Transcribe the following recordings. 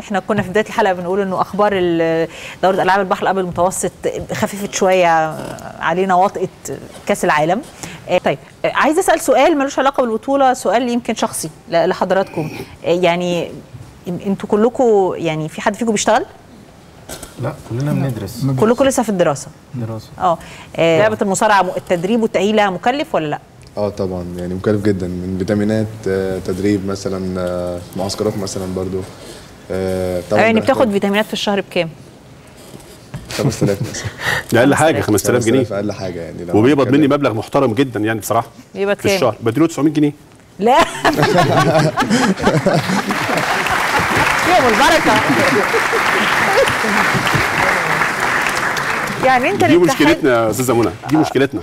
احنا كنا في بدايه الحلقه بنقول انه اخبار دوره العاب البحر الابيض المتوسط خففت شويه علينا وطئه كاس العالم. طيب عايزه اسال سؤال ملوش علاقه بالبطوله، سؤال يمكن شخصي لحضراتكم. يعني انتوا كلكم يعني في حد فيكم بيشتغل؟ لا كلنا بندرس. كلكم لسه في الدراسه؟ دراسه. لعبه المصارعه التدريب والتاهيل مكلف ولا لا؟ طبعا يعني مكلف جدا، من فيتامينات، تدريب مثلا، معسكرات مثلا برضو. يعني بتاخد فيتامينات في الشهر بكام؟ 5000 مثلا. ده اقل حاجه 5000 جنيه. اقل حاجه يعني، وبيقبض مني مبلغ محترم جدا يعني بصراحه. بيقبض كام؟ في الشهر بديله 900 جنيه. لا يا البركه. يعني انت دي مشكلتنا يا استاذه منى، دي مشكلتنا.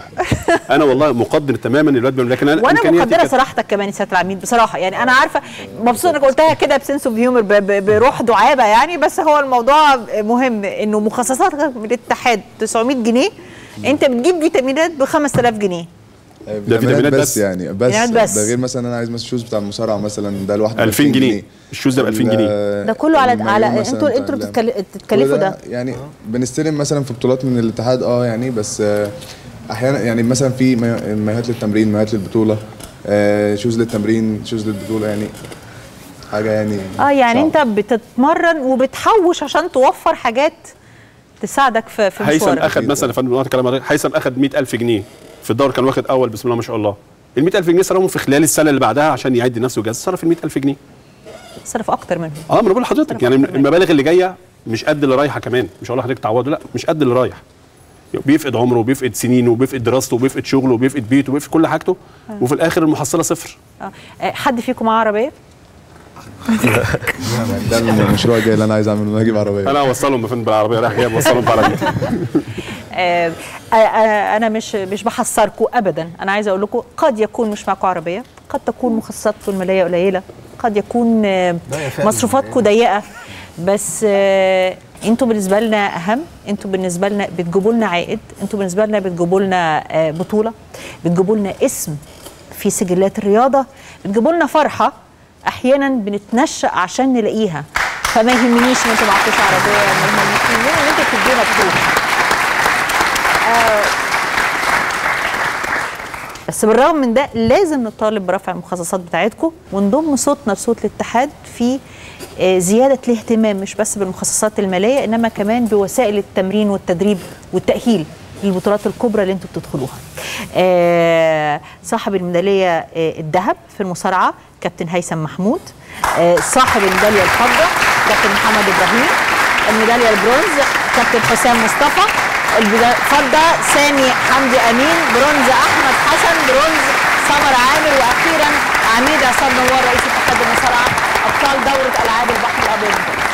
انا والله مقدر تماما الواد، لكن انا مقدره صراحتك كمان يا سياده العميد بصراحه. يعني انا عارفه، مبسوطه انك قلتها كده بسنس اوف هيومر، بروح دعابه يعني، بس هو الموضوع مهم انه مخصصاتك من الاتحاد 900 جنيه، انت بتجيب فيتامينات ب 5000 جنيه. ده فيتامينات بس يعني، بس ده غير مثلا انا عايز مثلا الشوز بتاع المصارعه مثلا، ده لوحده 2000 جنيه. الشوز ده ب 2000 جنيه، ده كله على انتوا بتتكلفوا ده يعني. بنستلم مثلا في بطولات من الاتحاد يعني، بس احيانا يعني مثلا في مايوهات للتمرين، مايوهات للبطوله، شوز للتمرين، شوز للبطوله، يعني حاجه يعني يعني صعب. انت بتتمرن وبتحوش عشان توفر حاجات تساعدك في مشوارك. هيثم اخد مثلا يا فندم، كلام هيثم، اخد 100000 جنيه في الدورة، كان واخد أول بسم الله ما شاء الله. ال 100000 جنيه صرفهم في خلال السنة اللي بعدها عشان يعد نفسه جاهز، صرف ال 100000 جنيه. صرف أكتر منهم. ما أنا بقول لحضرتك يعني المبالغ اللي جاية مش قد اللي رايحة كمان، مش هقول لحضرتك تعوضه، لا مش قد اللي رايح. بيفقد عمره وبيفقد سنينه وبيفقد دراسته وبيفقد شغله وبيفقد بيته وبيفقد كل حاجته، وفي الآخر المحصلة صفر. حد فيكم معاه عربية؟ ده المشروع الجاي اللي أنا عايز أعمله، أنا هجيب عربية. أنا هوصلهم يا فندم بالعربية، رايح جاي بوصلهم بعربيتي. أنا مش بحصركم أبدا، أنا عايزة أقول لكم قد يكون مش معكم عربية، قد تكون مخصصاتكم المالية قليلة، قد يكون مصروفاتكم ضيقة، بس أنتوا بالنسبة لنا أهم، أنتوا بالنسبة لنا بتجيبوا لنا عائد، أنتوا بالنسبة لنا بتجيبوا لنا بطولة، بتجيبوا لنا اسم في سجلات الرياضة، بتجيبوا لنا فرحة أحيانا بنتنشأ عشان نلاقيها. فما يهمنيش إن أنتوا معكوش عربية، ما يهمنيش إن أنتوا بتدونا بطولة. بس بالرغم من ده لازم نطالب برفع المخصصات بتاعتكم، ونضم صوتنا بصوت الاتحاد في زيادة الاهتمام مش بس بالمخصصات المالية، إنما كمان بوسائل التمرين والتدريب والتأهيل للبطولات الكبرى اللي انتوا بتدخلوها. صاحب الميدالية الذهب في المصارعة كابتن هيثم محمود، صاحب الميدالية الفضة كابتن محمد الظهير، الميدالية البرونز كابتن حسام مصطفى، فضة سامي حمدي امين، برونز احمد حسن، برونز سمر عامر، واخيرا عميد عصام نوار رئيس اتحاد المصارعه ابطال دوره العاب البحر الابيض.